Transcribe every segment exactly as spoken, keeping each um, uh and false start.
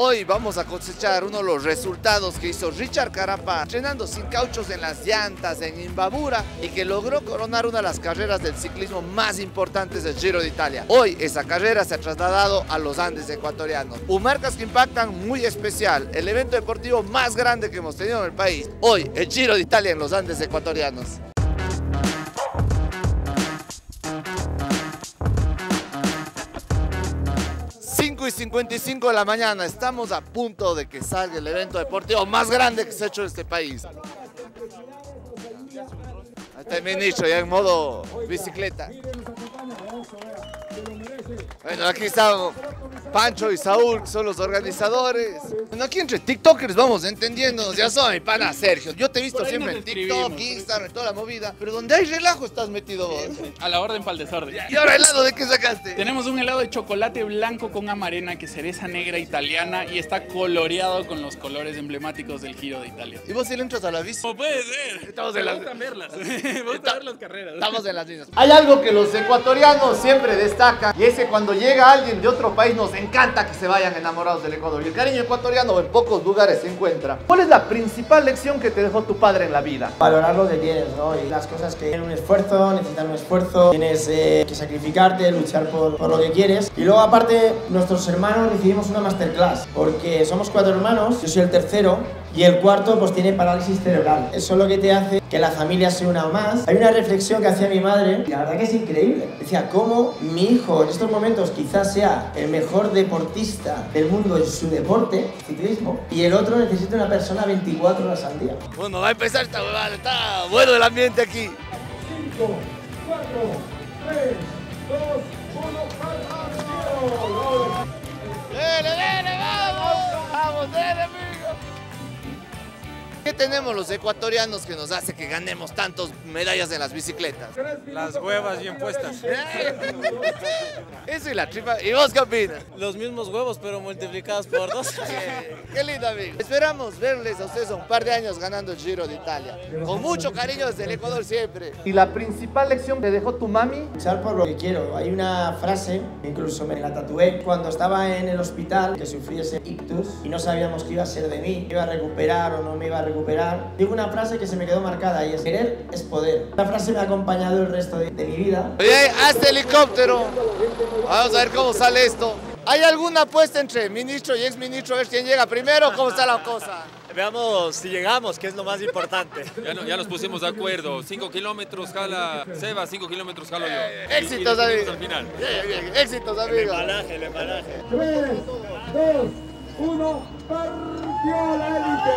Hoy vamos a cosechar uno de los resultados que hizo Richard Carapaz, entrenando sin cauchos en las llantas en Imbabura y que logró coronar una de las carreras del ciclismo más importantes del Giro de Italia. Hoy esa carrera se ha trasladado a los Andes ecuatorianos. Un Marcas que Impactan muy especial, el evento deportivo más grande que hemos tenido en el país. Hoy el Giro de Italia en los Andes ecuatorianos. cinco y cincuenta y cinco de la mañana, estamos a punto de que salga el evento deportivo más grande que se ha hecho en este país. Ahí está el ministro ya en modo bicicleta. Bueno, aquí estamos Pancho y Saúl, que son los organizadores. Bueno, aquí entre tiktokers vamos entendiéndonos, ya soy mi pana Sergio. Yo te he visto siempre en TikTok, Instagram, toda la movida, pero donde hay relajo estás metido vos. A la orden para el desorden. ¿Y ahora helado de qué sacaste? Tenemos un helado de chocolate blanco con amarena, que es cereza negra italiana y está coloreado con los colores emblemáticos del Giro de Italia. ¿Y vos si le entras a la bici? No puede ser. Estamos en las mismas. Estamos en las mismas. Hay algo que los ecuatorianos siempre destacan y es que cuando llega alguien de otro país nos encanta que se vayan enamorados del Ecuador, y el cariño ecuatoriano en pocos lugares se encuentra. ¿Cuál es la principal lección que te dejó tu padre en la vida? Valorar lo que tienes, ¿no? Y las cosas que tienen un esfuerzo, necesitan un esfuerzo, tienes eh, que sacrificarte, luchar por, por lo que quieres. Y luego aparte, nuestros hermanos recibimos una masterclass, porque somos cuatro hermanos, yo soy el tercero, y el cuarto pues tiene parálisis cerebral. Eso es lo que te hace que la familia se una más. Hay una reflexión que hacía mi madre, y la verdad que es increíble. Decía, ¿cómo mi hijo en estos momentos quizás sea el mejor deportista del mundo en su deporte, ciclismo, y el otro necesita una persona veinticuatro horas al día? Bueno, va a empezar esta huevada, está bueno el ambiente aquí. cinco, cuatro, tres, dos, uno, ¡vamos! ¡Dele, dele, vamos! ¡Vamos, dele, amigo! ¿Qué tenemos los ecuatorianos que nos hace que ganemos tantas medallas en las bicicletas? Las huevas bien puestas. Eso y la tripa. ¿Y vos qué opinas? Los mismos huevos pero multiplicados por dos. Qué lindo, amigo. Esperamos verles a ustedes un par de años ganando el Giro de Italia. Con mucho cariño desde el Ecuador siempre. ¿Y la principal lección que dejó tu mami? Luchar por lo que quiero. Hay una frase, incluso me la tatué, cuando estaba en el hospital, que sufrí ese ictus y no sabíamos qué iba a ser de mí, iba a recuperar o no me iba a recuperar. recuperar. Digo una frase que se me quedó marcada y es: querer es poder. Esta frase me ha acompañado el resto de, de mi vida. Oye, hazte helicóptero. Vamos a ver cómo sale esto. ¿Hay alguna apuesta entre ministro y exministro a ver quién llega primero o cómo está la cosa? Veamos si llegamos, que es lo más importante. Ya, no, ya nos pusimos de acuerdo. cinco kilómetros jala Seba, cinco kilómetros jalo yo. Eh, éxitos, y, y amigos. Al final. Yeah, yeah, yeah. Éxitos, amigos. El embalaje, el embalaje. tres, dos, uno, partió la élite.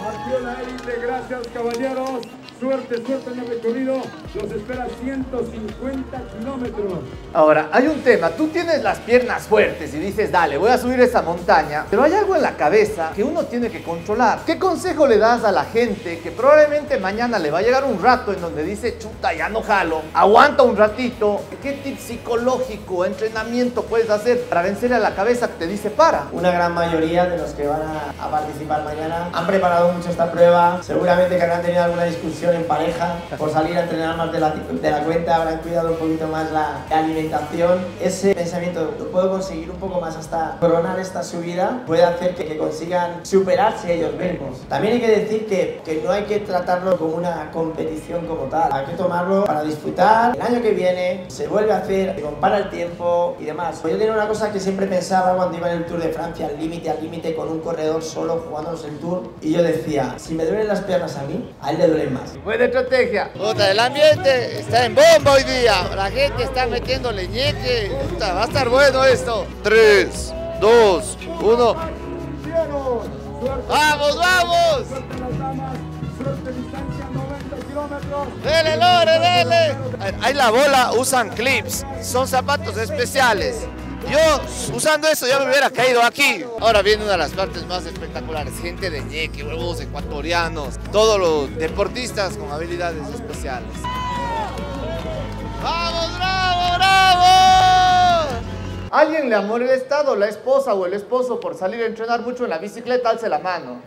Partió la élite, gracias caballeros. Suerte, suerte en el recorrido. Los espera ciento cincuenta kilómetros. Ahora, hay un tema. Tú tienes las piernas fuertes y dices, dale, voy a subir esa montaña. Pero hay algo en la cabeza que uno tiene que controlar. ¿Qué consejo le das a la gente que probablemente mañana le va a llegar un rato en donde dice, chuta, ya no jalo, aguanta un ratito? ¿Qué tip psicológico, entrenamiento puedes hacer para vencerle a la cabeza que te dice para? Una gran mayoría de los que van a, a participar mañana han preparado mucho esta prueba, seguramente que habrán tenido alguna discusión en pareja por salir a entrenar más de la, de la cuenta, habrán cuidado un poquito más la, la alimentación. Ese pensamiento, lo puedo conseguir un poco más hasta coronar esta subida, puede hacer que, que consigan superarse ellos mismos. También hay que decir que, que no hay que tratarlo como una competición como tal, hay que tomarlo para disfrutar. El año que viene se vuelve a hacer, se compara el tiempo y demás. Yo tenía una cosa que siempre pensaba cuando iba en el Tour de Francia, al límite, al límite, con un corredor solo jugándonos el Tour, y yo decía, si me duelen las piernas a mí, a él le duelen más. Buena estrategia. Puta, el ambiente está en bomba hoy día. La gente está metiendo leñeque. Puta, va a estar bueno esto. tres, dos, uno. ¡Vamos, vamos! ¡Dele, Lore, dele! Hay la bola, usan clips. Son zapatos especiales. Yo, usando eso, ya me hubiera caído aquí. Ahora viene una de las partes más espectaculares. Gente de ñeque, huevos ecuatorianos, todos los deportistas con habilidades especiales. ¡Vamos, bravo, bravo! Alguien le ha molestado la esposa o el esposo por salir a entrenar mucho en la bicicleta, alce la mano.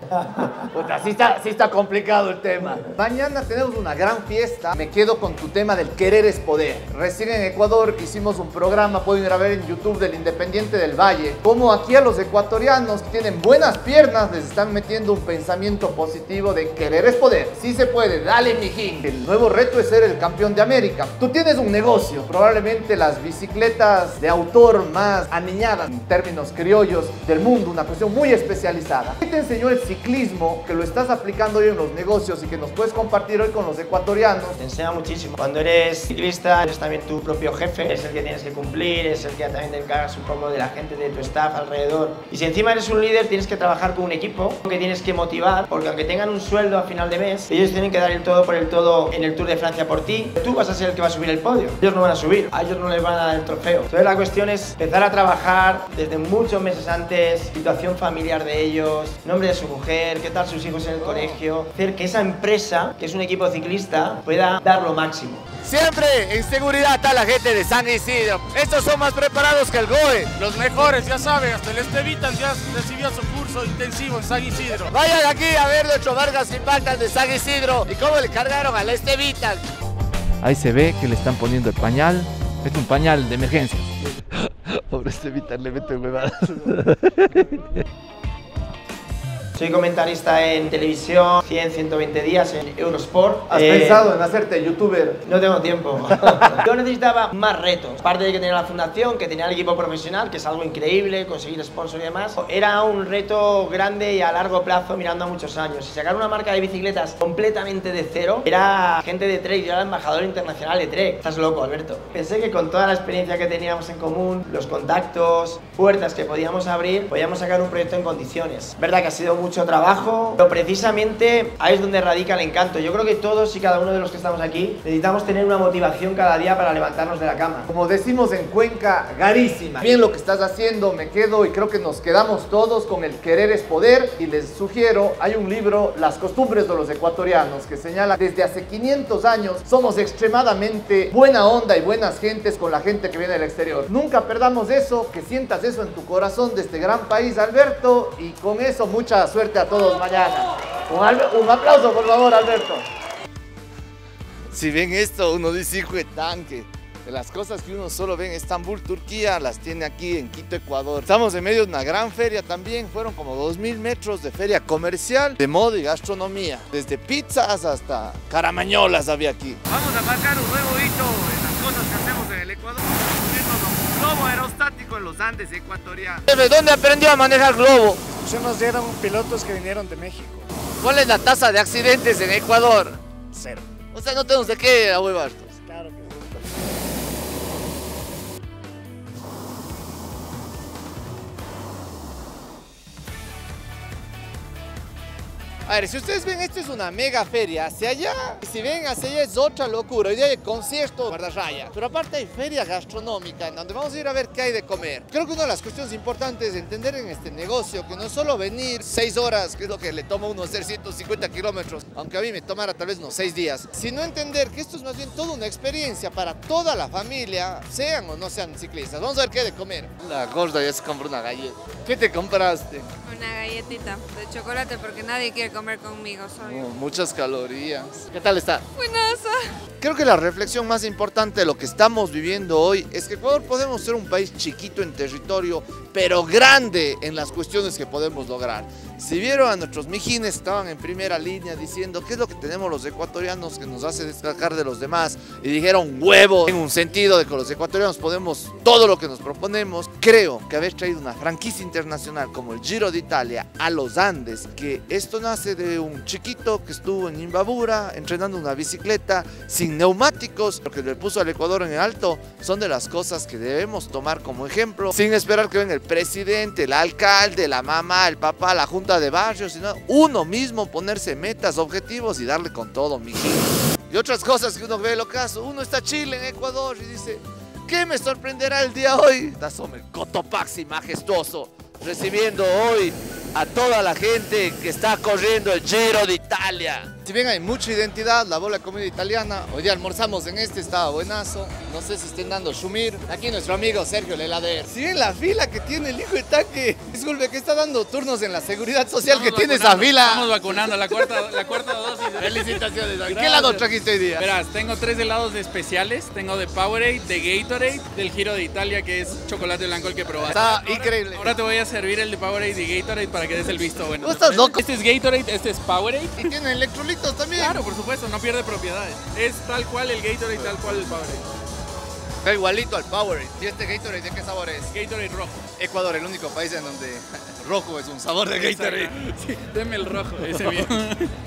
Puta, sí está, sí está complicado el tema. Mañana tenemos una gran fiesta. Me quedo con tu tema del querer es poder. Recién en Ecuador hicimos un programa, pueden ir a ver en YouTube, del Independiente del Valle. Como aquí a los ecuatorianos que tienen buenas piernas les están metiendo un pensamiento positivo de querer es poder. Sí se puede, dale mijín. El nuevo reto es ser el campeón de América. Tú tienes un negocio, probablemente las bicicletas de autor más aniñadas en términos criollos del mundo, una cuestión muy especializada. ¿Qué te enseñó el ciclismo que lo estás aplicando hoy en los negocios y que nos puedes compartir hoy con los ecuatorianos? Te enseña muchísimo. Cuando eres ciclista eres también tu propio jefe, es el que tienes que cumplir, es el que también te encargas un poco de la gente, de tu staff alrededor. Y si encima eres un líder tienes que trabajar con un equipo que tienes que motivar, porque aunque tengan un sueldo a final de mes, ellos tienen que dar el todo por el todo en el Tour de Francia por ti. Tú vas a ser el que va a subir el podio, ellos no van a subir, a ellos no les van a dar el trofeo. Entonces la cuestión es empezar a trabajar desde muchos meses antes, situación familiar de ellos, nombre de su mujer, qué tal sus hijos en el colegio, hacer que esa empresa, que es un equipo ciclista, pueda dar lo máximo. Siempre en seguridad está la gente de San Isidro. Estos son más preparados que el G O E. Los mejores, ya saben, hasta el Estevitas ya recibió su curso intensivo en San Isidro. Vayan aquí a ver ocho Vargas Impactas de San Isidro y cómo le cargaron al Estevitas. Ahí se ve que le están poniendo el pañal. Es un pañal de emergencia. Pobre Estevita, le meto huevadas. Soy comentarista en televisión, cien, ciento veinte días en Eurosport. ¿Has eh, pensado en hacerte youtuber? No tengo tiempo. Yo necesitaba más retos. Aparte de que tenía la fundación, que tenía el equipo profesional, que es algo increíble, conseguir sponsors y demás, era un reto grande y a largo plazo, mirando a muchos años. Y sacar una marca de bicicletas completamente de cero, era gente de Trek, yo era embajador internacional de Trek. Estás loco, Alberto. Pensé que con toda la experiencia que teníamos en común, los contactos, puertas que podíamos abrir, podíamos sacar un proyecto en condiciones. Verdad que ha sido mucho trabajo, pero precisamente ahí es donde radica el encanto. Yo creo que todos y cada uno de los que estamos aquí necesitamos tener una motivación cada día para levantarnos de la cama. Como decimos en Cuenca, garísima. Bien lo que estás haciendo, me quedo y creo que nos quedamos todos con el querer es poder. Y les sugiero, hay un libro, Las costumbres de los ecuatorianos, que señala desde hace quinientos años somos extremadamente buena onda y buenas gentes con la gente que viene del exterior. Nunca perdamos eso, que sientas eso en tu corazón de este gran país, Alberto, y con eso muchas suerte a todos mañana. Un, un aplauso por favor, Alberto. Si ven esto, uno dice hijo de tanque. De las cosas que uno solo ve en Estambul, Turquía, las tiene aquí en Quito, Ecuador. Estamos en medio de una gran feria también, fueron como dos mil metros de feria comercial, de moda y gastronomía. Desde pizzas hasta caramañolas había aquí. Vamos a marcar un nuevo hito en las cosas que hacemos en el Ecuador. Un globo aerostático en los Andes ecuatorianos. ¿De dónde aprendió a manejar globo? Nos dieron pilotos que vinieron de México. ¿Cuál es la tasa de accidentes en Ecuador? Cero. O sea, no tenemos de qué ahuevarnos. Claro que sí. A ver, si ustedes ven, esto es una mega feria. Hacia allá, si ven hacia allá es otra locura. Hoy día hay concierto, guardarraya. Pero aparte hay feria gastronómica, en donde vamos a ir a ver qué hay de comer. Creo que una de las cuestiones importantes de entender en este negocio, que no es solo venir seis horas, que es lo que le toma a uno hacer ciento cincuenta kilómetros, aunque a mí me tomara tal vez unos seis días, sino entender que esto es más bien toda una experiencia para toda la familia, sean o no sean ciclistas. Vamos a ver qué hay de comer. La gorda ya se compró una galleta. ¿Qué te compraste? Una galletita de chocolate porque nadie quiere comer conmigo, soy oh, muchas calorías. ¿Qué tal está? Buenaza. Creo que la reflexión más importante de lo que estamos viviendo hoy es que Ecuador podemos ser un país chiquito en territorio, pero grande en las cuestiones que podemos lograr. Si vieron a nuestros mijines, estaban en primera línea diciendo qué es lo que tenemos los ecuatorianos que nos hace destacar de los demás, y dijeron huevo, en un sentido de que los ecuatorianos podemos todo lo que nos proponemos. Creo que haber traído una franquicia internacional como el Giro de Italia a los Andes, que esto nace de un chiquito que estuvo en Imbabura entrenando una bicicleta sin neumáticos, lo que le puso al Ecuador en el alto, son de las cosas que debemos tomar como ejemplo, sin esperar que venga el presidente, el alcalde, la mamá, el papá, la junta de barrio, sino uno mismo ponerse metas, objetivos y darle con todo, mijín. Y otras cosas que uno ve lo caso, uno está Chile en Ecuador y dice, ¿qué me sorprenderá el día hoy? Está sobre el Cotopaxi majestuoso, recibiendo hoy a toda la gente que está corriendo el Giro de Italia. Si bien hay mucha identidad, la bola de comida italiana, hoy día almorzamos en este, estaba buenazo. No sé si estén dando Shumir. Aquí nuestro amigo Sergio, el heladero. Si bien la fila que tiene el hijo de tanque, disculpe que está dando turnos en la seguridad social, estamos que tiene esa fila. Estamos vacunando, la cuarta, la cuarta dosis. Felicitaciones. ¿Y qué helado trajiste hoy día? Verás, tengo tres helados especiales. Tengo de Powerade, de Gatorade, del Giro de Italia, que es chocolate blanco el que probaste. Está ahora, increíble. Ahora te voy a servir el de Powerade y Gatorade para que des el visto bueno. ¿Tú estás loco? Este es Gatorade, este es Powerade. Y tiene electrolitos también. Claro, por supuesto, no pierde propiedades. Es tal cual el Gatorade, tal cual el Powerade. Está igualito al Powerade. ¿Y este Gatorade de qué sabor es? Gatorade rojo. Ecuador, el único país en donde rojo es un sabor de Gatorade. Sí, deme el rojo, ese bien.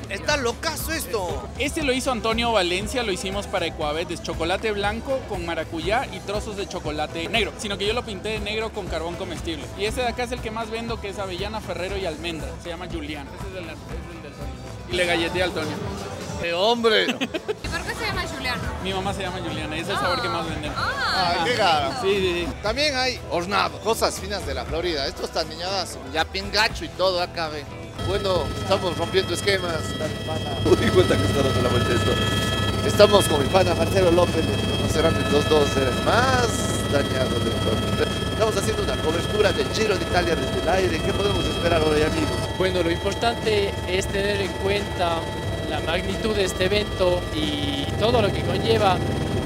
Está locazo esto. Este lo hizo Antonio Valencia, lo hicimos para Ecuabet. Es chocolate blanco con maracuyá y trozos de chocolate negro, sino que yo lo pinté de negro con carbón comestible. Y este de acá es el que más vendo, que es avellana, ferrero y almendra. Se llama Julián. Este es el, el del Tony. Y le galleteé al Tony. ¡Qué hombre! ¿Y por qué se llama Juliana? Mi mamá se llama Juliana, es el oh. sabor que más vendemos. Ah, ah, qué caro. Sí, sí, sí. También hay hornado, cosas finas de la Florida. Esto está niñadazo, ya pingacho y todo acá, ve. Bueno, estamos rompiendo esquemas. Uy, cuenta que está dando la vuelta esto. Estamos con mi pana Marcelo López, conocerán los dos seres más dañados del mundo. Estamos haciendo una cobertura del Giro de Italia desde el aire. ¿Qué podemos esperar hoy, amigos? Bueno, lo importante es tener en cuenta la magnitud de este evento y todo lo que conlleva,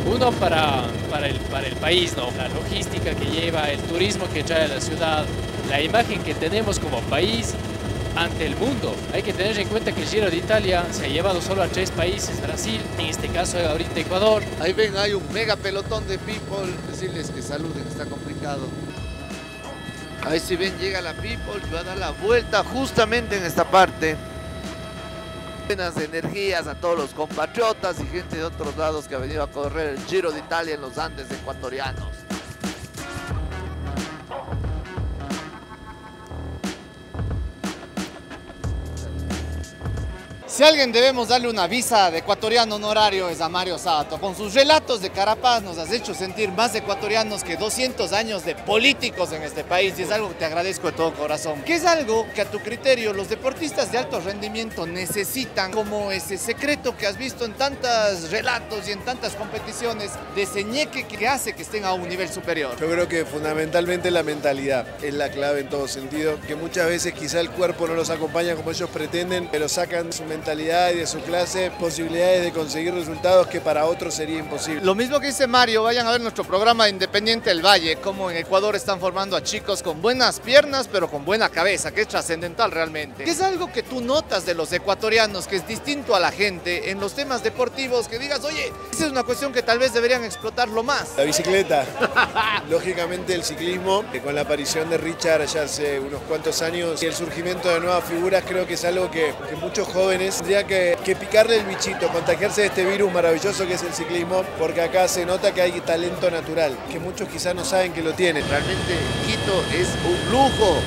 uno para, para, el, para el país, ¿no? La logística que lleva, el turismo que trae a la ciudad, la imagen que tenemos como país ante el mundo. Hay que tener en cuenta que el Giro de Italia se ha llevado solo a tres países, Brasil, en este caso ahorita Ecuador. Ahí ven, hay un mega pelotón de people, decirles que saluden, está complicado. Ahí si ven, llega la people y va a dar la vuelta justamente en esta parte. Buenas energías a todos los compatriotas y gente de otros lados que ha venido a correr el Giro de Italia en los Andes ecuatorianos. Si a alguien debemos darle una visa de ecuatoriano honorario es a Mario Sabato. Con sus relatos de Carapaz nos has hecho sentir más ecuatorianos que doscientos años de políticos en este país, y es algo que te agradezco de todo corazón. ¿Qué es algo que a tu criterio los deportistas de alto rendimiento necesitan como ese secreto que has visto en tantos relatos y en tantas competiciones de ese ñeque que hace que estén a un nivel superior? Yo creo que fundamentalmente la mentalidad es la clave en todo sentido, que muchas veces quizá el cuerpo no los acompaña como ellos pretenden, pero sacan su mentalidad mentalidad y de su clase, posibilidades de conseguir resultados que para otros sería imposible. Lo mismo que dice Mario, vayan a ver nuestro programa Independiente del Valle, como en Ecuador están formando a chicos con buenas piernas pero con buena cabeza, que es trascendental realmente. ¿Qué es algo que tú notas de los ecuatorianos que es distinto a la gente en los temas deportivos, que digas, oye, esa es una cuestión que tal vez deberían explotarlo más? La bicicleta, lógicamente el ciclismo, que con la aparición de Richard ya hace unos cuantos años y el surgimiento de nuevas figuras, creo que es algo que, que muchos jóvenes tendría que, que picarle el bichito, contagiarse de este virus maravilloso que es el ciclismo, porque acá se nota que hay talento natural, que muchos quizás no saben que lo tienen. Realmente Quito es un lujo,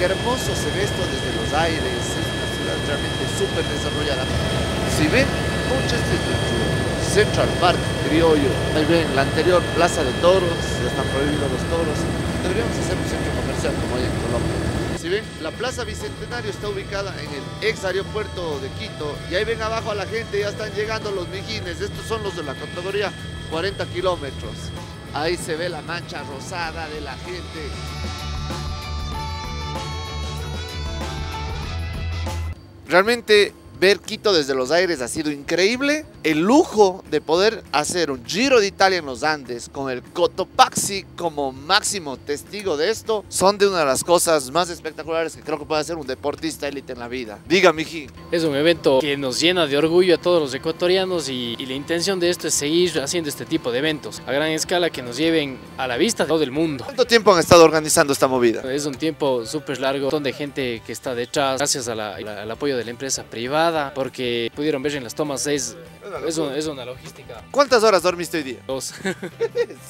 qué hermoso se ve esto desde los aires, es una ciudad realmente súper desarrollada. Si ven, muchas de Central Park, Criollo, ahí ven la anterior Plaza de Toros, ya están prohibidos los toros, deberíamos hacer un centro comercial como hay en Colombia. Si ven, la Plaza Bicentenario está ubicada en el ex aeropuerto de Quito y ahí ven abajo a la gente, ya están llegando los mijines, estos son los de la categoría cuarenta kilómetros. Ahí se ve la mancha rosada de la gente. Realmente ver Quito desde los aires ha sido increíble. El lujo de poder hacer un Giro de Italia en los Andes con el Cotopaxi como máximo testigo de esto son de una de las cosas más espectaculares que creo que puede hacer un deportista élite en la vida. Diga, Miji. Es un evento que nos llena de orgullo a todos los ecuatorianos y, y la intención de esto es seguir haciendo este tipo de eventos a gran escala que nos lleven a la vista de todo el mundo. ¿Cuánto tiempo han estado organizando esta movida? Es un tiempo súper largo, un montón de gente que está detrás gracias a la, la, al apoyo de la empresa privada, porque pudieron ver en las tomas, es, es, una, es una logística. ¿Cuántas horas dormiste hoy día? Dos.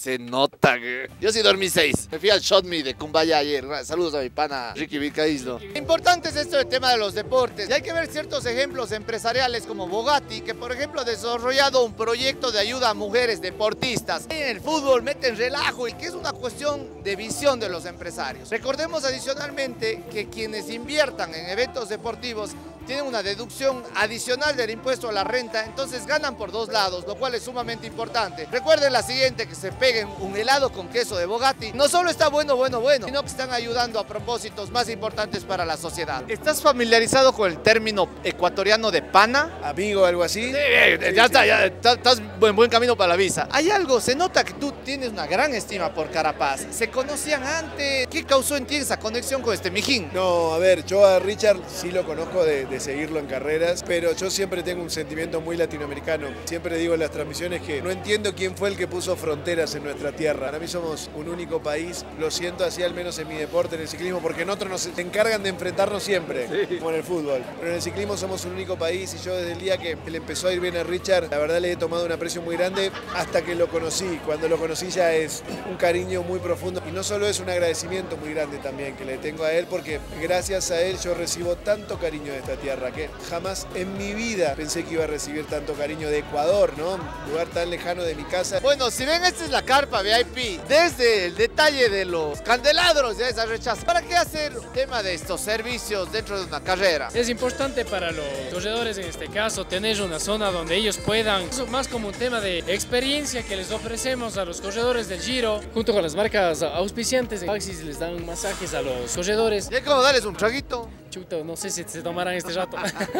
Se nota, que yo sí dormí seis. Me fui al Shot Me de Cumbaya ayer. Saludos a mi pana Ricky Vicaíslo. Importante es esto del tema de los deportes. Y hay que ver ciertos ejemplos empresariales como Bogatti, que por ejemplo ha desarrollado un proyecto de ayuda a mujeres deportistas. En el fútbol meten relajo y que es una cuestión de visión de los empresarios. Recordemos adicionalmente que quienes inviertan en eventos deportivos tienen una deducción adicional del impuesto a la renta, entonces ganan por dos lados, lo cual es sumamente importante. Recuerden la siguiente, que se peguen un helado con queso de Bogatti. No solo está bueno, bueno, bueno, sino que están ayudando a propósitos más importantes para la sociedad. ¿Estás familiarizado con el término ecuatoriano de pana? Amigo, algo así. Sí, sí, ya sí. está, ya estás en buen camino para la visa. Hay algo, se nota que tú tienes una gran estima por Carapaz. ¿Se conocían antes? ¿Qué causó en ti esa conexión con este mijín? No, a ver, yo a Richard sí lo conozco de, de seguirlo en carreras, pero yo siempre tengo un sentimiento muy latinoamericano. Siempre digo en las transmisiones que no entiendo quién fue el que puso fronteras en nuestra tierra. Para mí somos un único país, lo siento así al menos en mi deporte, en el ciclismo, porque en otros nos encargan de enfrentarnos siempre, sí, como en el fútbol. Pero en el ciclismo somos un único país y yo desde el día que le empezó a ir bien a Richard, la verdad le he tomado un aprecio muy grande hasta que lo conocí. Cuando lo conocí ya es un cariño muy profundo y no solo es un agradecimiento muy grande también que le tengo a él, porque gracias a él yo recibo tanto cariño de esta tierra que jamás en mi vida pensé que iba a recibir tanto cariño de Ecuador, ¿no? Un lugar tan lejano de mi casa. Bueno, si ven, esta es la carpa V I P. Desde el detalle de los candelabros ya esa rechaza. ¿Para qué hacer el tema de estos servicios dentro de una carrera? Es importante para los corredores en este caso tener una zona donde ellos puedan, eso más como un tema de experiencia que les ofrecemos a los corredores del Giro, junto con las marcas auspiciantes. En taxis les dan masajes a los corredores. ¿Y cómo darles un traguito? Chuto, no sé si se tomarán este rato.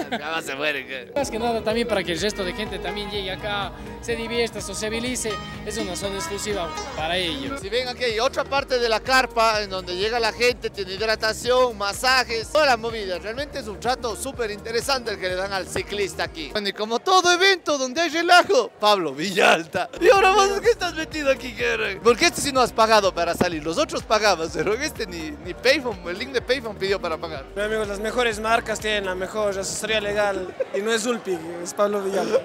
Jamás se mueren. ¿Qué? Más que nada también para que el resto de gente también llegue acá, se divierta, sociabilice. Es una zona exclusiva para ellos. Si ven aquí hay otra parte de la carpa en donde llega la gente, tiene hidratación, masajes, todas las movidas. Realmente es un trato súper interesante el que le dan al ciclista aquí. Bueno, y como todo evento donde hay relajo, Pablo Villalta. Y ahora vos, ¿qué estás metido aquí? Porque este sí no has pagado para salir. Los otros pagabas, pero este ni, ni Payphone, el link de Payphone pidió para pagar. Pero amigos, las mejores marcas tienen la mejor asesoría legal y no es Zulpi, es Pablo Villalta.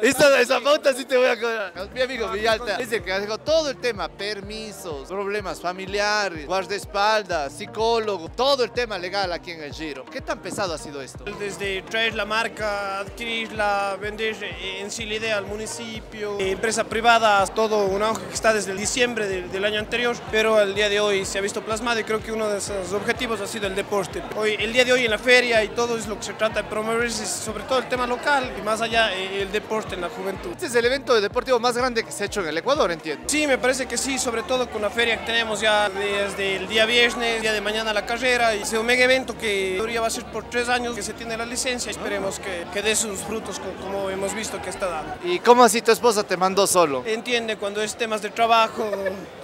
Esa, esa pauta sí te voy a cobrar. Mi amigo Villalta es el que dejó todo el tema, permisos, problemas familiares, guardaespaldas, psicólogo, todo el tema legal aquí en el Giro. ¿Qué tan pesado ha sido esto? Desde traer la marca, adquirirla, vender en sí la idea al municipio, empresas privadas, todo un auge que está desde el diciembre del, del año anterior, pero al día de hoy se ha visto plasmado y creo que uno de esos objetivos ha sido el deporte. Hoy, el día de hoy en la feria y todo es lo que se trata de promover, sobre todo el tema local y más allá el deporte en la juventud. Este es el evento deportivo más grande que se ha hecho en el Ecuador, entiendo. Sí, me parece que sí, sobre todo con la feria que tenemos ya desde el día viernes, el día de mañana la carrera, y es un mega evento que ahora va a ser por tres años que se tiene la licencia. Esperemos que, que dé sus frutos como, como hemos visto que está dando. ¿Y cómo así tu esposa te mandó solo? Entiende, cuando es temas de trabajo.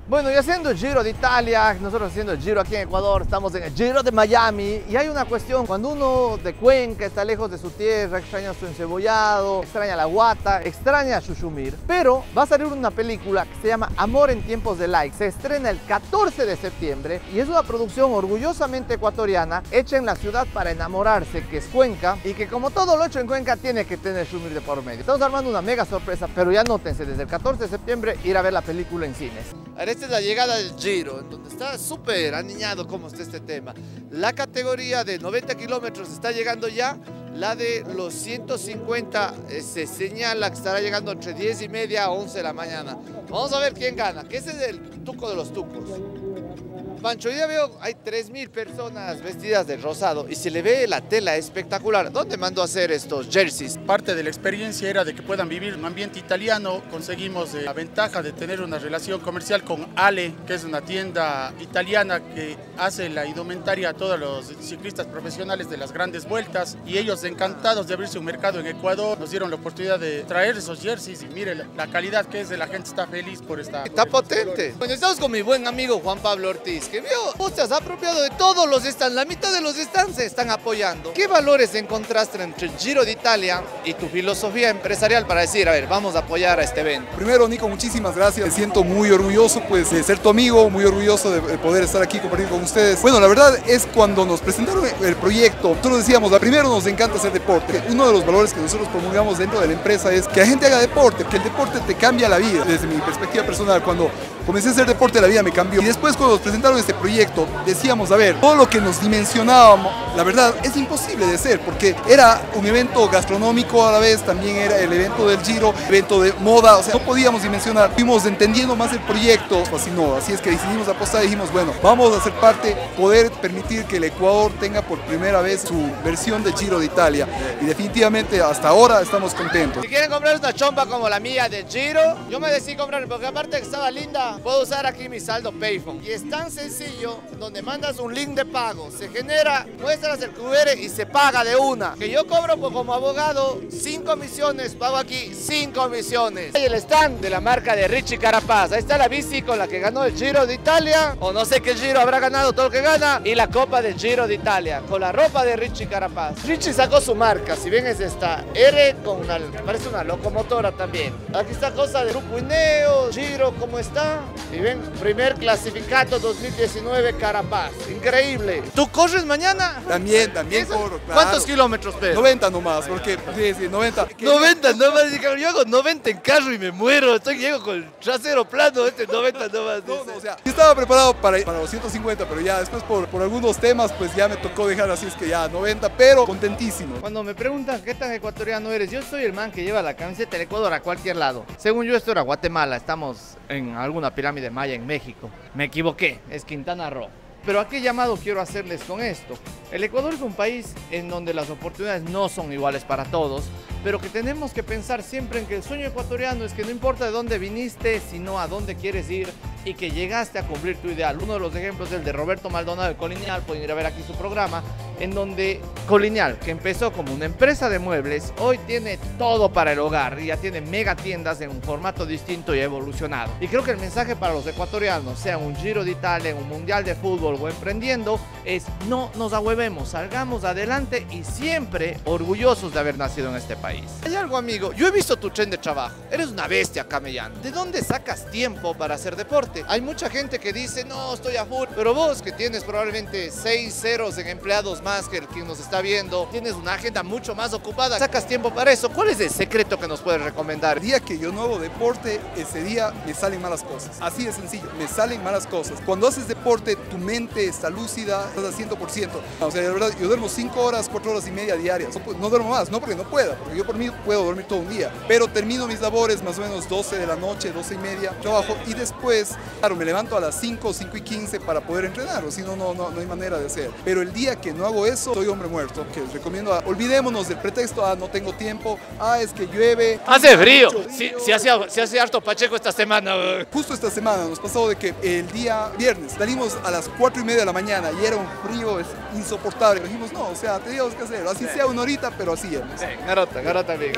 Bueno, y haciendo el Giro de Italia, nosotros haciendo el Giro aquí en Ecuador, estamos en el Giro de Miami, y hay una cuestión, cuando uno de Cuenca está lejos de su tierra, extraña su encebollado, extraña la guata, extraña a Chuchumir, pero va a salir una película que se llama Amor en Tiempos de Likes, se estrena el catorce de septiembre, y es una producción orgullosamente ecuatoriana, hecha en la ciudad para enamorarse, que es Cuenca, y que como todo lo hecho en Cuenca, tiene que tener Shumir de por medio. Estamos armando una mega sorpresa, pero ya nótense, desde el catorce de septiembre, ir a ver la película en cines. Esta es la llegada del Giro, en donde está súper aniñado como está este tema. La categoría de noventa kilómetros está llegando ya, la de los ciento cincuenta eh, se señala que estará llegando entre diez y media a once de la mañana. Vamos a ver quién gana, que ese es el tuco de los tucos. Pancho, ya veo, hay tres mil personas vestidas de rosado y se le ve la tela espectacular. ¿Dónde mandó a hacer estos jerseys? Parte de la experiencia era de que puedan vivir en un ambiente italiano. Conseguimos eh, la ventaja de tener una relación comercial con Ale, que es una tienda italiana que hace la indumentaria a todos los ciclistas profesionales de las grandes vueltas. Y ellos encantados de abrirse un mercado en Ecuador, nos dieron la oportunidad de traer esos jerseys. Y mire la calidad que es, de la gente está feliz por esta... Está por potente. Bueno, estamos con mi buen amigo Juan Pablo Ortiz, que vio, ostras, ha apropiado de todos los stands, la mitad de los stands se están apoyando. ¿Qué valores encontraste entre el Giro de Italia y tu filosofía empresarial para decir, a ver, vamos a apoyar a este evento? Primero, Nico, muchísimas gracias. Me siento muy orgulloso, pues, de ser tu amigo, muy orgulloso de poder estar aquí compartiendo con ustedes. Bueno, la verdad es cuando nos presentaron el proyecto, nosotros decíamos, primero nos encanta hacer deporte. Uno de los valores que nosotros promulgamos dentro de la empresa es que la gente haga deporte, que el deporte te cambia la vida. Desde mi perspectiva personal, cuando comencé a hacer deporte, la vida me cambió. Y después cuando nos presentaron en este proyecto decíamos, a ver, todo lo que nos dimensionábamos, la verdad es imposible de hacer, porque era un evento gastronómico a la vez, también era el evento del Giro, evento de moda, o sea, no podíamos dimensionar, fuimos entendiendo más el proyecto, así no, así es que decidimos apostar y dijimos, bueno, vamos a hacer parte, poder permitir que el Ecuador tenga por primera vez su versión del Giro de Italia, y definitivamente hasta ahora estamos contentos. Si quieren comprar una chompa como la mía del Giro, yo me decidí comprar, porque aparte que estaba linda, puedo usar aquí mi saldo Payphone, y es tan sencillo, donde mandas un link de pago, se genera, muestras el Q R y se paga de una, que yo cobro pues, como abogado, cinco misiones, pago aquí cinco misiones. Hay el stand de la marca de Richard Carapaz, ahí está la bici con la que ganó el Giro de Italia, o no sé qué Giro habrá ganado, todo lo que gana, y la copa del Giro de Italia, con la ropa de Richard Carapaz. Richard sacó su marca, si bien es esta R con una, parece una locomotora también. Aquí está cosa de Grupo Ineos, Giro, ¿cómo está? Y ven, primer clasificato dos mil diecinueve Carapaz, increíble. ¿Tú corres mañana? También, también corro, claro. ¿Cuántos kilómetros, Pedro? noventa nomás, porque sí, sí, noventa. noventa nomás, yo hago noventa en carro y me muero, estoy llego con el trasero plano, este noventa nomás. No, no, o sea, yo estaba preparado para, para los ciento cincuenta, pero ya después por, por algunos temas, pues ya me tocó dejar, así es que ya noventa, pero contentísimo. Cuando me preguntan qué tan ecuatoriano eres, yo soy el man que lleva la camiseta del Ecuador a cualquier lado. Según yo esto era Guatemala, estamos en alguna pirámide maya en México. Me equivoqué, es Quintana Roo. Pero ¿a qué llamado quiero hacerles con esto? El Ecuador es un país en donde las oportunidades no son iguales para todos, pero que tenemos que pensar siempre en que el sueño ecuatoriano es que no importa de dónde viniste, sino a dónde quieres ir y que llegaste a cumplir tu ideal. Uno de los ejemplos es el de Roberto Maldonado de Colineal, pueden ir a ver aquí su programa, en donde Colineal, que empezó como una empresa de muebles, hoy tiene todo para el hogar y ya tiene mega tiendas en un formato distinto y evolucionado. Y creo que el mensaje para los ecuatorianos, sea un Giro de Italia, un Mundial de Fútbol o emprendiendo, es no nos ahuevemos, salgamos adelante y siempre orgullosos de haber nacido en este país. Hay algo, amigo, yo he visto tu tren de trabajo, eres una bestia, camellán. ¿De dónde sacas tiempo para hacer deporte? Hay mucha gente que dice, no, estoy a full, pero vos que tienes probablemente seis ceros en empleados más, más que el que nos está viendo, tienes una agenda mucho más ocupada, sacas tiempo para eso. ¿Cuál es el secreto que nos puedes recomendar? El día que yo no hago deporte, ese día me salen malas cosas, así de sencillo, me salen malas cosas. Cuando haces deporte, tu mente está lúcida, estás al cien por ciento, o sea, de verdad, yo duermo cinco horas, cuatro horas y media diarias, no, no duermo más, no porque no pueda, porque yo por mí puedo dormir todo un día, pero termino mis labores más o menos doce de la noche, doce y media, trabajo y después, claro, me levanto a las cinco, cinco y quince para poder entrenar, o si no, no, no, no hay manera de hacer. Pero el día que no hago eso, soy hombre muerto, que les recomiendo, a, olvidémonos del pretexto, ah, no tengo tiempo, ah, es que llueve. Hace frío, frío. Sí, se, hace, se hace harto pacheco esta semana. Justo esta semana nos pasó de que el día viernes salimos a las cuatro y media de la mañana y era un frío insoportable. Dijimos, no, o sea, teníamos que hacer, así sí. Sea una horita, pero así es. Sí, garota, garota bien.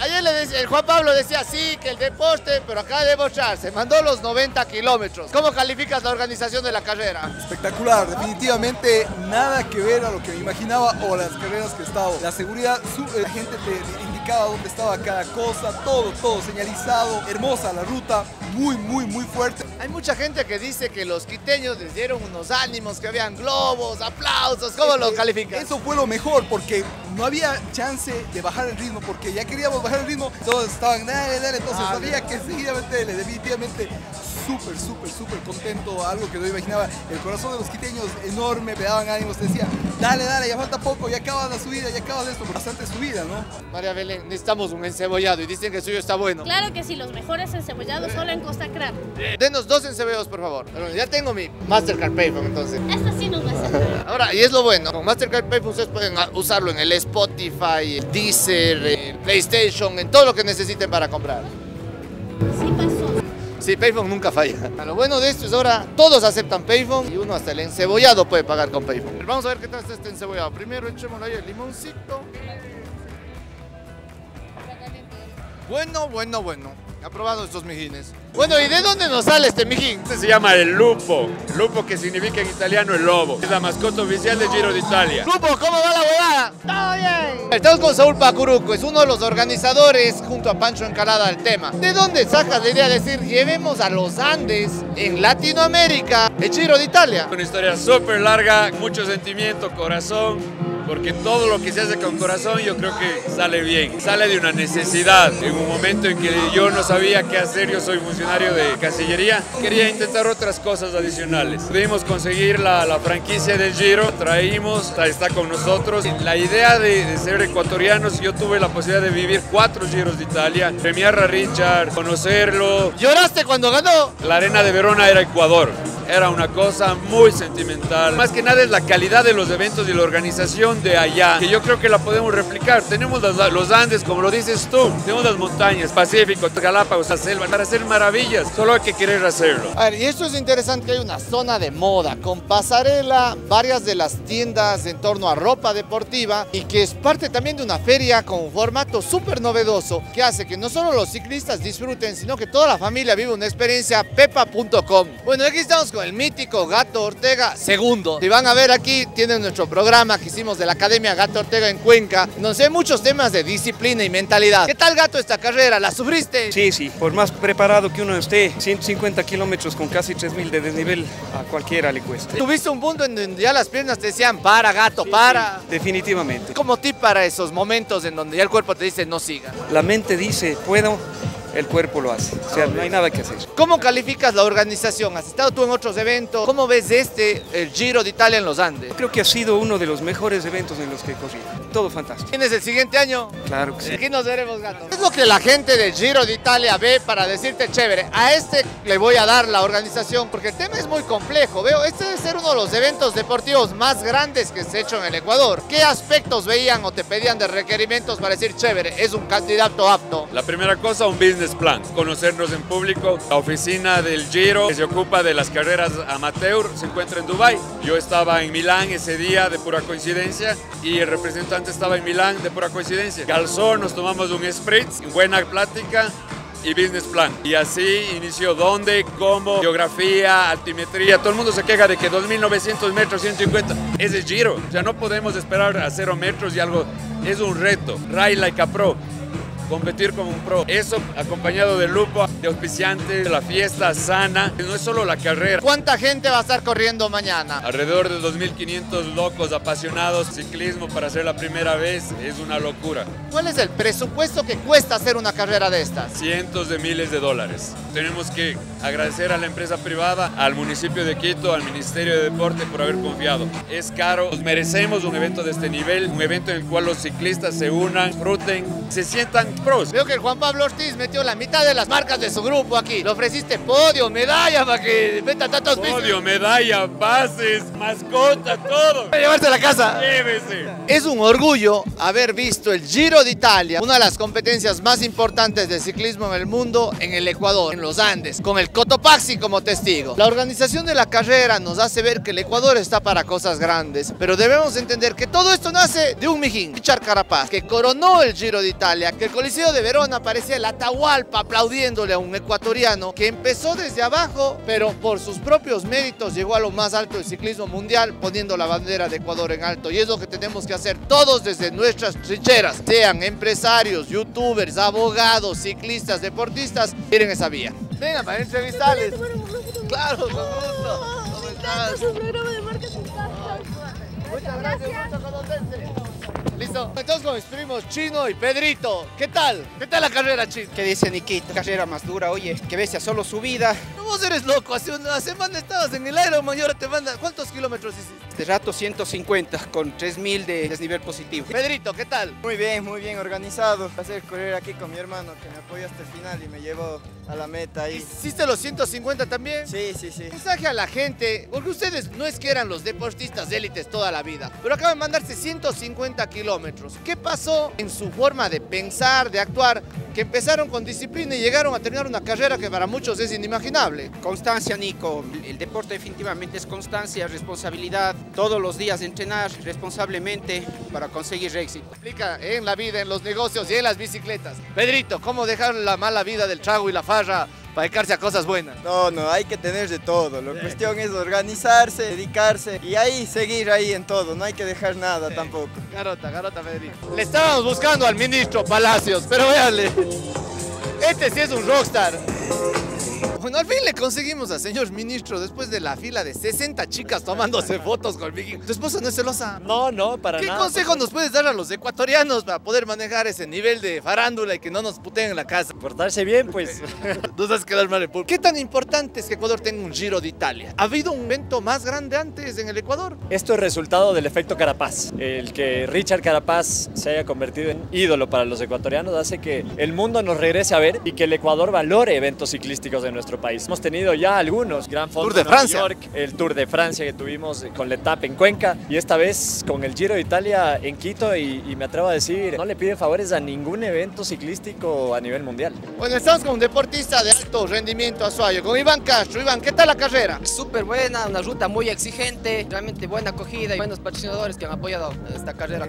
Ayer le decía, el Juan Pablo decía, sí, que el deporte, pero acá de mostrar, se mandó los noventa kilómetros. ¿Cómo calificas la organización de la carrera? Espectacular, definitivamente nada que ver a lo que me imaginaba o las carreras que he estado. La seguridad, su, eh, la gente te indicaba dónde estaba cada cosa, todo, todo señalizado, hermosa la ruta, muy, muy, muy fuerte. Hay mucha gente que dice que los quiteños les dieron unos ánimos, que habían globos, aplausos, ¿cómo eh, los calificas? Eso fue lo mejor porque no había chance de bajar el ritmo, porque ya queríamos bajar el ritmo, todos estaban, dale, dale, entonces ah, sabía que seguidamente, definitivamente, súper, súper, súper contento, algo que no imaginaba. El corazón de los quiteños enorme, me daban ánimos, decía, dale, dale, ya falta poco, ya acabas la subida, ya acabas esto, bastante subida, ¿no? María Belén, necesitamos un encebollado y dicen que el suyo está bueno. Claro que sí, los mejores encebollados sí. Solo en Costa Crab. Sí. Denos dos encebollados, por favor. Bueno, ya tengo mi Mastercard Payphone, entonces. Esta sí nos va a servir. Ahora, y es lo bueno, con Mastercard Payphone ustedes pueden usarlo en el Spotify, el Deezer, el PlayStation, en todo lo que necesiten para comprar. Sí, pasó. Sí, Payphone nunca falla. Lo bueno de esto es ahora todos aceptan Payphone y uno hasta el encebollado puede pagar con Payphone. Vamos a ver qué tal está este encebollado. Primero echémosle ahí el limoncito. Bueno, bueno, bueno. Aprobado estos mijines. Bueno, ¿y de dónde nos sale este mijín? Este se llama el lupo. Lupo, que significa en italiano el lobo. Es la mascota oficial de Giro de Italia. Lupo, ¿cómo va la huevada? ¡Todo bien! Estamos con Saúl Pacuruco, es uno de los organizadores junto a Pancho Encalada del tema. ¿De dónde sacas la idea de decir, llevemos a los Andes en Latinoamérica el Giro de Italia? Una historia súper larga, mucho sentimiento, corazón. porque todo lo que se hace con corazón yo creo que sale bien, sale de una necesidad. En un momento en que yo no sabía qué hacer, yo soy funcionario de Cancillería, quería intentar otras cosas adicionales. Pudimos conseguir la, la franquicia del Giro, traímos, está con nosotros. La idea de, de ser ecuatorianos, yo tuve la posibilidad de vivir cuatro Giros de Italia, premiar a Richard, conocerlo. ¿Lloraste cuando ganó? La arena de Verona era Ecuador. Era una cosa muy sentimental. Más que nada es la calidad de los eventos y la organización de allá, que yo creo que la podemos replicar. Tenemos los Andes, como lo dices tú, tenemos las montañas, Pacífico, Galápagos, la selva, para hacer maravillas, solo hay que querer hacerlo. A ver, y esto es interesante, que hay una zona de moda, con pasarela, varias de las tiendas en torno a ropa deportiva, y que es parte también de una feria con un formato súper novedoso, que hace que no solo los ciclistas disfruten, sino que toda la familia vive una experiencia. Pepa punto com. Bueno, aquí estamos con el mítico Gato Ortega segundo. Si van a ver aquí, tienen nuestro programa que hicimos de la Academia Gato Ortega en Cuenca, donde hay muchos temas de disciplina y mentalidad. ¿Qué tal, Gato, esta carrera? ¿La sufriste? Sí, sí. Por más preparado que uno esté, ciento cincuenta kilómetros con casi tres mil de desnivel, a cualquiera le cuesta. Tuviste un punto en donde ya las piernas te decían, para, Gato, sí, para. Sí, definitivamente. ¿Cómo tip para esos momentos en donde ya el cuerpo te dice, no siga? La mente dice, puedo. El cuerpo lo hace, o sea, no hay nada que hacer. ¿Cómo calificas la organización? ¿Has estado tú en otros eventos? ¿Cómo ves este, el Giro de Italia en los Andes? Creo que ha sido uno de los mejores eventos en los que he corrido. Todo fantástico. ¿Tienes el siguiente año? Claro que sí. Aquí nos veremos, Gato. ¿Qué es lo que la gente del Giro de Italia ve para decirte, chévere, a este le voy a dar la organización? Porque el tema es muy complejo. Veo, este debe ser uno de los eventos deportivos más grandes que se ha hecho en el Ecuador. ¿Qué aspectos veían o te pedían de requerimientos para decir, chévere, es un candidato apto? La primera cosa, un business plan, conocernos en público. La oficina del Giro, que se ocupa de las carreras amateur, se encuentra en Dubái. Yo estaba en Milán ese día de pura coincidencia y el representante estaba en Milán de pura coincidencia. Calzó, nos tomamos un spritz, buena plática y business plan. Y así inició dónde, cómo, geografía, altimetría. Todo el mundo se queja de que dos mil novecientos metros, ciento cincuenta. Es el Giro, o sea, no podemos esperar a cero metros y algo. Es un reto. Ride like a pro. Competir como un pro. Eso acompañado de lupo, de auspiciantes, de la fiesta sana. No es solo la carrera. ¿Cuánta gente va a estar corriendo mañana? Alrededor de dos mil quinientos locos apasionados. Ciclismo para hacer la primera vez es una locura. ¿Cuál es el presupuesto que cuesta hacer una carrera de estas? Cientos de miles de dólares. Tenemos que agradecer a la empresa privada, al municipio de Quito, al Ministerio de Deporte por haber confiado. Es caro. Nos merecemos un evento de este nivel, un evento en el cual los ciclistas se unan, disfruten, se sientan pros. Veo que el Juan Pablo Ortiz metió la mitad de las marcas de su grupo aquí. Le ofreciste podio, medalla, para que metan tantos pisos. Podio, medalla, bases, mascota, todo. Para llevarse a la casa. Llévese. Es un orgullo haber visto el Giro de Italia, una de las competencias más importantes de ciclismo en el mundo, en el Ecuador, en los Andes, con el Cotopaxi como testigo. La organización de la carrera nos hace ver que el Ecuador está para cosas grandes, pero debemos entender que todo esto nace de un mijín, Richard Carapaz, que coronó el Giro de Italia, que el El Coliseo de Verona aparecía el Atahualpa aplaudiéndole a un ecuatoriano que empezó desde abajo, pero por sus propios méritos llegó a lo más alto del ciclismo mundial, poniendo la bandera de Ecuador en alto. Y es lo que tenemos que hacer todos desde nuestras trincheras, sean empresarios, youtubers, abogados, ciclistas, deportistas, miren esa vía. Venga, para entrevistarles. Claro, con gusto. ¿Cómo estás? Muchas gracias, gusto conocerte. Listo. Entonces con mis primos Chino y Pedrito. ¿Qué tal? ¿Qué tal la carrera, Chino? ¿Qué dice Nikita? Carrera más dura, oye, que ves a solo subida. No, vos eres loco, hace una semana estabas en el Ironman y ahora te mandan. ¿Cuántos kilómetros hiciste? Este rato ciento cincuenta con tres mil de desnivel positivo. Pedrito, ¿qué tal? Muy bien, muy bien organizado. Hacer correr aquí con mi hermano que me apoyó hasta el final y me llevó a la meta ahí. ¿Hiciste los ciento cincuenta también? Sí, sí, sí. Mensaje a la gente, porque ustedes no es que eran los deportistas de élites toda la vida, pero acaban de mandarse ciento cincuenta kilómetros. ¿Qué pasó en su forma de pensar, de actuar, que empezaron con disciplina y llegaron a terminar una carrera que para muchos es inimaginable? Constancia, Nico. El deporte definitivamente es constancia, responsabilidad, todos los días entrenar responsablemente para conseguir éxito. Aplica en la vida, en los negocios y en las bicicletas. Pedrito, ¿cómo dejar la mala vida del trago y la farra para dedicarse a cosas buenas? No, no, hay que tener de todo. La sí. cuestión es organizarse, dedicarse y ahí seguir ahí en todo. No hay que dejar nada sí. tampoco. Garota, garota, Pedrito. Le estábamos buscando al ministro Palacios, pero véanle. Este sí es un rockstar. Bueno, al fin le conseguimos al señor ministro después de la fila de sesenta chicas tomándose fotos con el vikingo. ¿Tu esposa no es celosa? No, no, para nada. ¿Qué consejo nos puedes dar a los ecuatorianos para poder manejar ese nivel de farándula y que no nos puteen en la casa? Portarse bien, pues. No sabes quedar mal en público. ¿Qué tan importante es que Ecuador tenga un Giro de Italia? ¿Ha habido un evento más grande antes en el Ecuador? Esto es resultado del efecto Carapaz. El que Richard Carapaz se haya convertido en ídolo para los ecuatorianos hace que el mundo nos regrese a ver y que el Ecuador valore eventos ciclísticos de nuestro país. Hemos tenido ya algunos, Gran Fondo de Nueva York, el Tour de Francia que tuvimos con la etapa en Cuenca y esta vez con el Giro de Italia en Quito y, y me atrevo a decir, no le piden favores a ningún evento ciclístico a nivel mundial. Bueno, estamos con un deportista de alto rendimiento azuayo, con Iván Castro. Iván, ¿qué tal la carrera? Súper buena, una ruta muy exigente, realmente buena acogida y buenos patrocinadores que han apoyado esta carrera.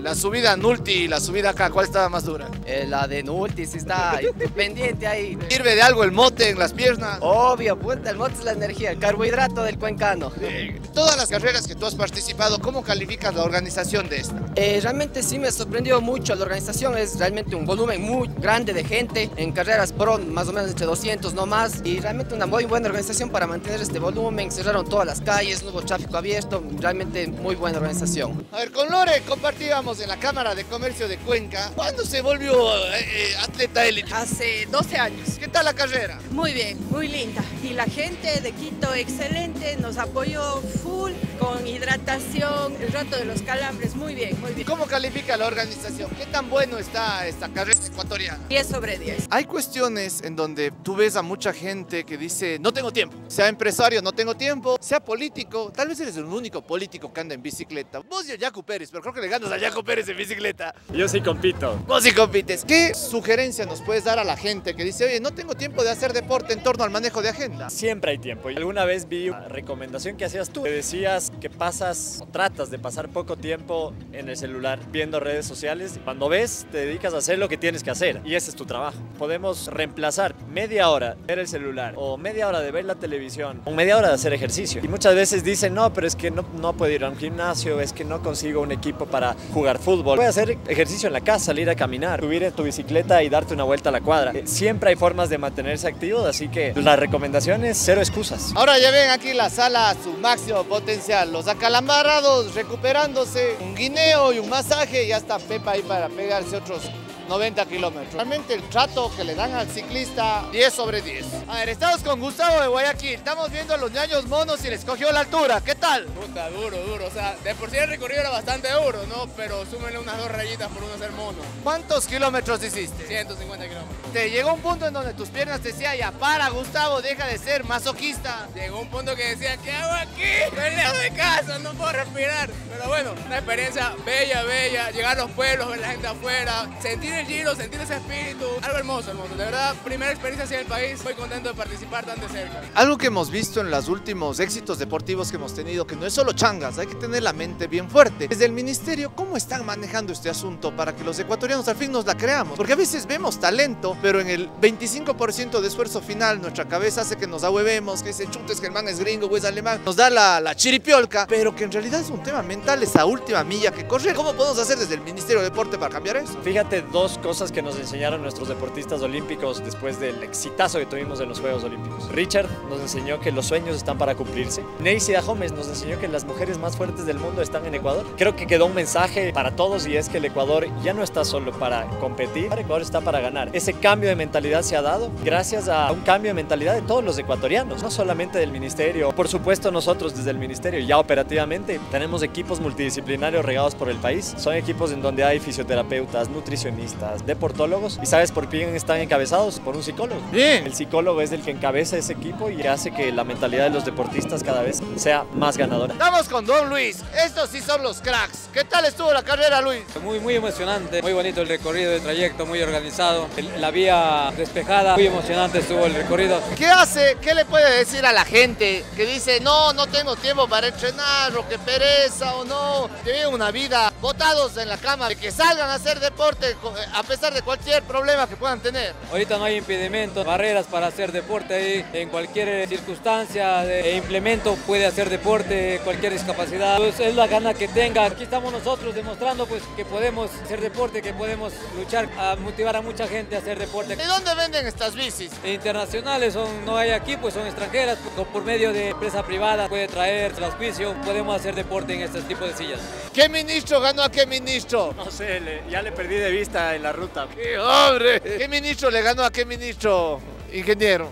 La subida Nulti y la subida acá, ¿cuál estaba más dura? Eh, la de Nulti, sí está pendiente ahí. ¿Sirve de algo el mote en las piernas? Obvio, puta, el mote es la energía, el carbohidrato del cuencano. Sí. Todas las carreras que tú has participado, ¿cómo calificas la organización de esta? Eh, realmente sí me sorprendió mucho, la organización es realmente un volumen muy grande de gente, en carreras pro más o menos entre doscientos no más, y realmente una muy buena organización para mantener este volumen, cerraron todas las calles, no hubo tráfico abierto, realmente muy buena organización. A ver, con Lore compartíamos en la Cámara de Comercio de Cuenca, ¿cuándo se volvió eh, atleta élite? Hace doce años. ¿Qué tal la carrera? Muy bien, muy linda. Y la gente de Quito, excelente, nos apoyó full, con hidratación, el rato de los calambres, muy bien, muy bien. ¿Cómo califica la organización? ¿Qué tan bueno está esta carrera ecuatoriana? diez sobre diez. Hay cuestiones en donde tú ves a mucha gente que dice, no tengo tiempo. Sea empresario, no tengo tiempo. Sea político, tal vez eres el único político que anda en bicicleta. Vos y a Yacu Pérez, pero creo que le ganas a Yacu Pérez en bicicleta. Yo sí compito. Vos sí compites. ¿Qué sugerencia nos puedes dar a la gente que dice, oye, no tengo tiempo de hacer deporte en torno al manejo de agenda? Siempre hay tiempo. Alguna vez vi una recomendación que hacías tú, que decías que pasas o tratas de pasar poco tiempo en el celular viendo redes sociales. Cuando ves, te dedicas a hacer lo que tienes que hacer y ese es tu trabajo. Podemos reemplazar media hora de ver el celular o media hora de ver la televisión o media hora de hacer ejercicio. Y muchas veces dicen, no, pero es que no, no puedo ir a un gimnasio, es que no consigo un equipo para jugar fútbol. Puedes hacer ejercicio en la casa, salir a caminar, subir en tu bicicleta y darte una vuelta a la cuadra. Siempre hay formas de mantenerse activos, así que la recomendación es cero excusas. Ahora ya ven aquí la sala a su máximo potencial, los acalambarados recuperándose, un guineo y un masaje y hasta Pepa ahí para pegarse otros noventa kilómetros. Realmente el trato que le dan al ciclista, diez sobre diez. A ver, estamos con Gustavo de Guayaquil. Estamos viendo a los ñaños monos y les cogió la altura. ¿Qué tal? Puta, duro, duro. O sea, de por sí el recorrido era bastante duro, ¿no? Pero súmenle unas dos rayitas por uno ser mono. ¿Cuántos kilómetros hiciste? ciento cincuenta kilómetros. ¿Te llegó un punto en donde tus piernas decían, ya para, Gustavo, deja de ser masoquista? Llegó un punto que decía, ¿qué hago aquí? Me lejos de casa, no puedo respirar. Pero bueno, una experiencia bella, bella. Llegar a los pueblos, ver la gente afuera, sentir el Giro, sentir ese espíritu, algo hermoso, hermoso. De verdad, primera experiencia hacia el país, muy contento de participar tan de cerca. Algo que hemos visto en los últimos éxitos deportivos que hemos tenido, que no es solo changas, hay que tener la mente bien fuerte. Desde el ministerio, ¿cómo están manejando este asunto para que los ecuatorianos al fin nos la creamos? Porque a veces vemos talento, pero en el veinticinco por ciento de esfuerzo final, nuestra cabeza hace que nos ahuevemos, que dice, chuta, es que el man es gringo o es alemán, nos da la, la chiripiolca, pero que en realidad es un tema mental, esa última milla que corre. ¿Cómo podemos hacer desde el Ministerio de Deporte para cambiar eso? Fíjate, dos cosas que nos enseñaron nuestros deportistas olímpicos después del exitazo que tuvimos en los Juegos Olímpicos. Richard nos enseñó que los sueños están para cumplirse. Neicida Gómez nos enseñó que las mujeres más fuertes del mundo están en Ecuador. Creo que quedó un mensaje para todos y es que el Ecuador ya no está solo para competir, el Ecuador está para ganar. Ese cambio de mentalidad se ha dado gracias a un cambio de mentalidad de todos los ecuatorianos, no solamente del ministerio. Por supuesto nosotros desde el ministerio ya operativamente tenemos equipos multidisciplinarios regados por el país. Son equipos en donde hay fisioterapeutas, nutricionistas, deportólogos. ¿Y sabes por quién están encabezados? Por un psicólogo. Bien. El psicólogo es el que encabeza ese equipo y hace que la mentalidad de los deportistas cada vez sea más ganadora. Estamos con Don Luis. Estos sí son los cracks. ¿Qué tal estuvo la carrera, Luis? Muy, muy emocionante. Muy bonito el recorrido, el trayecto, muy organizado. La vía despejada. Muy emocionante estuvo el recorrido. ¿Qué hace? ¿Qué le puede decir a la gente que dice, no, no tengo tiempo para entrenar o que pereza o no? Tienen una vida botados en la cama, de que salgan a hacer deporte a pesar de cualquier problema que puedan tener. Ahorita no hay impedimentos, barreras para hacer deporte ahí, en cualquier circunstancia, de implemento puede hacer deporte, cualquier discapacidad, pues es la gana que tenga. Aquí estamos nosotros demostrando pues que podemos hacer deporte, que podemos luchar, a motivar a mucha gente a hacer deporte. ¿De dónde venden estas bicis? Internacionales, son, no hay aquí, pues son extranjeras. Por medio de empresa privada puede traer transmisión, podemos hacer deporte en este tipo de sillas. ¿Qué ministro ganó a qué ministro? No sé, le, ya le perdí de vista en la ruta. ¡Qué hombre! ¿Qué ministro le ganó a qué ministro, ingeniero?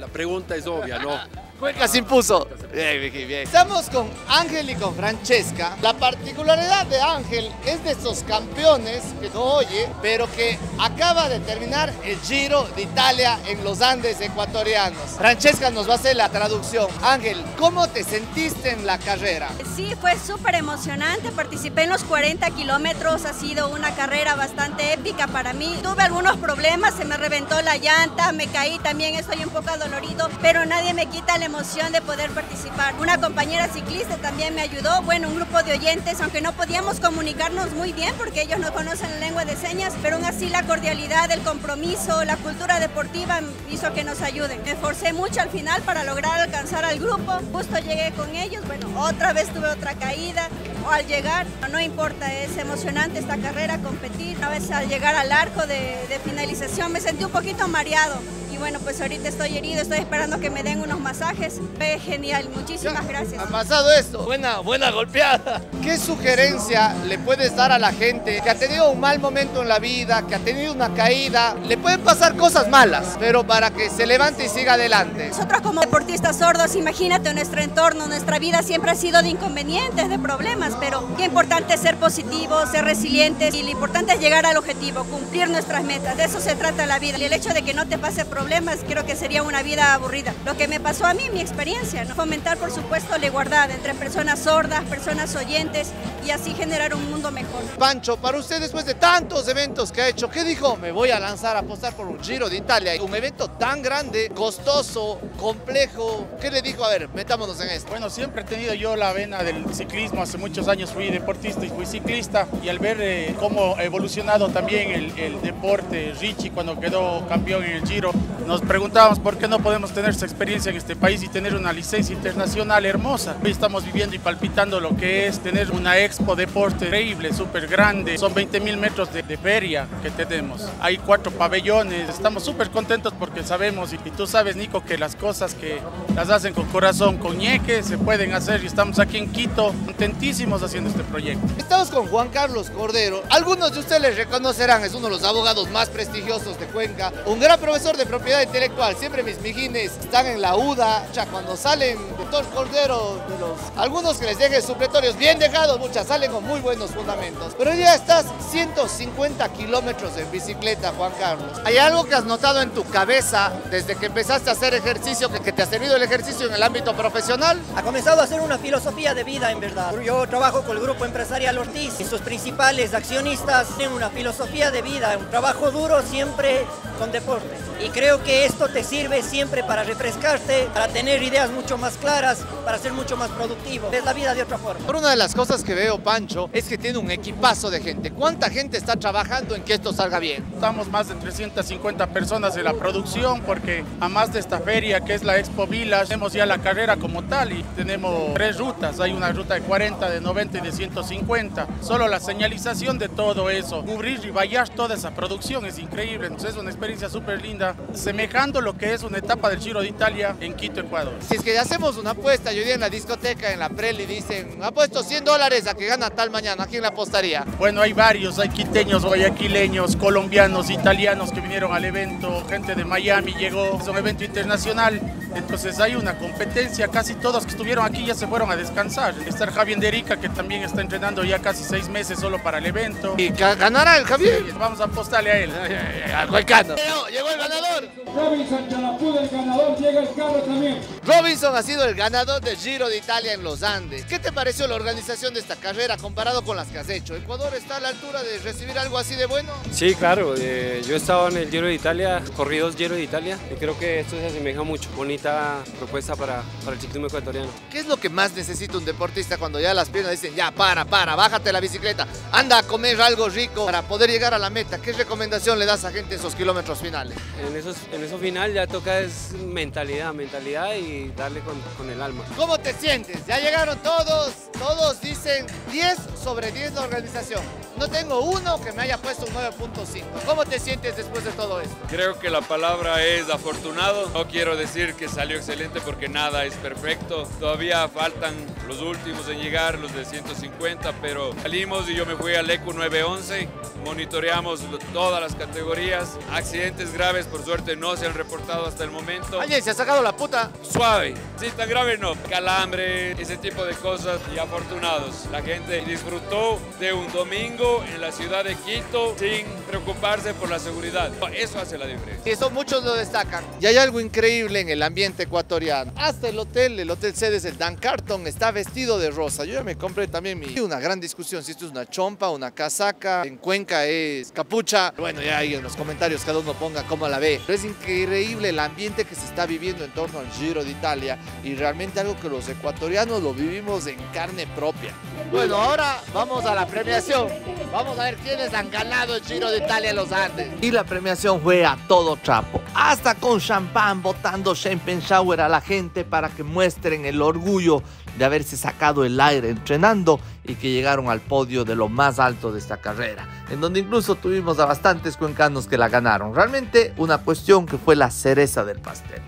La pregunta es obvia, ¿no? Cuenca se impuso. Bien, Vicky, bien. Estamos con Ángel y con Francesca. La particularidad de Ángel es de esos campeones que no oye, pero que acaba de terminar el Giro de Italia en los Andes ecuatorianos. Francesca nos va a hacer la traducción. Ángel, ¿cómo te sentiste en la carrera? Sí, fue súper emocionante. Participé en los cuarenta kilómetros. Ha sido una carrera bastante épica para mí. Tuve algunos problemas, se me reventó la llanta, me caí también, estoy un poco adolorido, pero nadie me quita la emoción de poder participar. Una compañera ciclista también me ayudó, bueno, un grupo de oyentes, aunque no podíamos comunicarnos muy bien porque ellos no conocen la lengua de señas, pero aún así la cordialidad, el compromiso, la cultura deportiva hizo que nos ayuden. Me esforcé mucho al final para lograr alcanzar al grupo, justo llegué con ellos, bueno, otra vez tuve otra caída, al llegar, no importa, es emocionante esta carrera, competir, una vez al llegar al arco de, de finalización me sentí un poquito mareado. Bueno, pues ahorita estoy herido, estoy esperando que me den unos masajes. Fue genial, muchísimas gracias. ¿Ha pasado esto? Buena, buena golpeada. ¿Qué sugerencia le puedes dar a la gente que ha tenido un mal momento en la vida, que ha tenido una caída? Le pueden pasar cosas malas, pero para que se levante y siga adelante. Nosotros como deportistas sordos, imagínate nuestro entorno, nuestra vida siempre ha sido de inconvenientes, de problemas, pero qué importante es ser positivos, ser resilientes y lo importante es llegar al objetivo, cumplir nuestras metas. De eso se trata la vida y el hecho de que no te pase problemas. Creo que sería una vida aburrida. Lo que me pasó a mí, mi experiencia, ¿no? Fomentar, por supuesto, la igualdad entre personas sordas, personas oyentes y así generar un mundo mejor. Pancho, para usted, después de tantos eventos que ha hecho, ¿qué dijo? Me voy a lanzar a apostar por un Giro de Italia. Un evento tan grande, costoso, complejo. ¿Qué le dijo? A ver, metámonos en esto. Bueno, siempre he tenido yo la vena del ciclismo. Hace muchos años fui deportista y fui ciclista. Y al ver eh, cómo ha evolucionado también el, el deporte, Richie cuando quedó campeón en el Giro, nos preguntábamos por qué no podemos tener esa experiencia en este país y tener una licencia internacional hermosa. Hoy estamos viviendo y palpitando lo que es tener una expo deporte increíble, súper grande. Son veinte mil metros de, de feria que tenemos. Hay cuatro pabellones. Estamos súper contentos porque sabemos, y, y tú sabes, Nico, que las cosas que las hacen con corazón, con ñeque, se pueden hacer. Y estamos aquí en Quito, contentísimos haciendo este proyecto. Estamos con Juan Carlos Cordero. Algunos de ustedes les reconocerán, es uno de los abogados más prestigiosos de Cuenca. Un gran profesor de propiedad intelectual, siempre mis mijines están en la U D A, ya cuando salen doctor Cordero, de los algunos que les dejen supletorios bien dejados, muchas salen con muy buenos fundamentos, pero ya estás ciento cincuenta kilómetros en bicicleta, Juan Carlos. ¿Hay algo que has notado en tu cabeza desde que empezaste a hacer ejercicio, que te ha servido el ejercicio en el ámbito profesional? Ha comenzado a ser una filosofía de vida, en verdad. Yo trabajo con el grupo empresarial Ortiz y sus principales accionistas tienen una filosofía de vida, un trabajo duro siempre con deporte, y creo que esto te sirve siempre para refrescarte, para tener ideas mucho más claras, para ser mucho más productivo. Ves la vida de otra forma. Por una de las cosas que veo, Pancho, es que tiene un equipazo de gente. ¿Cuánta gente está trabajando en que esto salga bien? Estamos más de trescientas cincuenta personas en la producción, porque además de esta feria que es la Expo Village, tenemos ya la carrera como tal y tenemos tres rutas. Hay una ruta de cuarenta, de noventa y de ciento cincuenta. Solo la señalización de todo eso, cubrir y vallar toda esa producción es increíble. Entonces es una experiencia súper linda, semejando lo que es una etapa del Giro de Italia en Quito, Ecuador. Si es que hacemos una apuesta, yo diría en la discoteca, en la preli, dicen, apuesto cien dólares a que gana tal mañana, ¿a quién la apostaría? Bueno, hay varios, hay quiteños, guayaquileños, colombianos, italianos que vinieron al evento, gente de Miami llegó, es un evento internacional, entonces hay una competencia, casi todos que estuvieron aquí ya se fueron a descansar. Está el Javier de Erika, que también está entrenando ya casi seis meses solo para el evento. ¿Y ganará el Javier? Sí, vamos a apostarle a él. Al Huaycana. Llegó el ganador. Robinson Chalapú, el ganador, llega el carro también. Robinson ha sido el ganador del Giro de Italia en los Andes. ¿Qué te pareció la organización de esta carrera comparado con las que has hecho? ¿Ecuador está a la altura de recibir algo así de bueno? Sí, claro. Eh, yo he estado en el Giro de Italia, corrí dos Giro de Italia, y creo que esto se asemeja mucho. Bonita propuesta para, para el ciclismo ecuatoriano. ¿Qué es lo que más necesita un deportista cuando ya las piernas dicen, ya, para, para, bájate la bicicleta, anda a comer algo rico para poder llegar a la meta? ¿Qué recomendación le das a gente en esos kilómetros finales? En esos, en eso final ya toca es mentalidad, mentalidad y y darle con, con el alma. ¿Cómo te sientes? Ya llegaron todos, todos dicen diez sobre diez la organización. No tengo uno que me haya puesto un nueve punto cinco. ¿Cómo te sientes después de todo esto? Creo que la palabra es afortunado. No quiero decir que salió excelente porque nada es perfecto. Todavía faltan los últimos en llegar, los de ciento cincuenta, pero salimos y yo me fui al E C U nueve once. Monitoreamos todas las categorías. Accidentes graves, por suerte, no se han reportado hasta el momento. Alguien se ha sacado la puta. Suave. Sí, tan grave no. Calambre, ese tipo de cosas. Y afortunados. La gente disfrutó de un domingo en la ciudad de Quito sin preocuparse por la seguridad. Eso hace la diferencia. Y eso muchos lo destacan. Y hay algo increíble en el ambiente ecuatoriano. Hasta el hotel, el hotel sede es el Dan Carton, está vestido de rosa. Yo ya me compré también mi... Una gran discusión si esto es una chompa, una casaca. En Cuenca es capucha. Bueno, ya ahí en los comentarios cada uno ponga cómo la ve. Pero es increíble el ambiente que se está viviendo en torno al Giro de Italia y realmente algo que los ecuatorianos lo vivimos en carne propia. Bueno, ahora vamos a la premiación. Vamos a ver quiénes han ganado el Giro de Italia en los Andes. Y la premiación fue a todo trapo. Hasta con champán, botando champagne shower a la gente para que muestren el orgullo de haberse sacado el aire entrenando y que llegaron al podio de lo más alto de esta carrera, en donde incluso tuvimos a bastantes cuencanos que la ganaron. Realmente una cuestión que fue la cereza del pastel.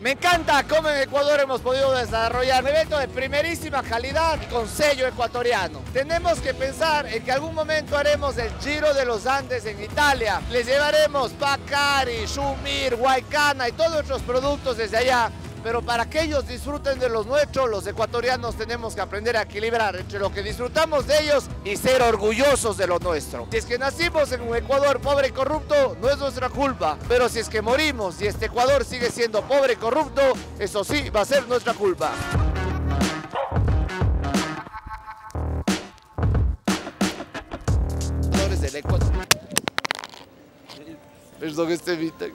Me encanta cómo en Ecuador hemos podido desarrollar un evento de primerísima calidad y con sello ecuatoriano. Tenemos que pensar en que algún momento haremos el Giro de los Andes en Italia. Les llevaremos Pacari, Shumir, Huaycana y todos nuestros productos desde allá. Pero para que ellos disfruten de los nuestros, los ecuatorianos tenemos que aprender a equilibrar entre lo que disfrutamos de ellos y ser orgullosos de lo nuestro. Si es que nacimos en un Ecuador pobre y corrupto, no es nuestra culpa. Pero si es que morimos y este Ecuador sigue siendo pobre y corrupto, eso sí va a ser nuestra culpa. Perdón, este vita.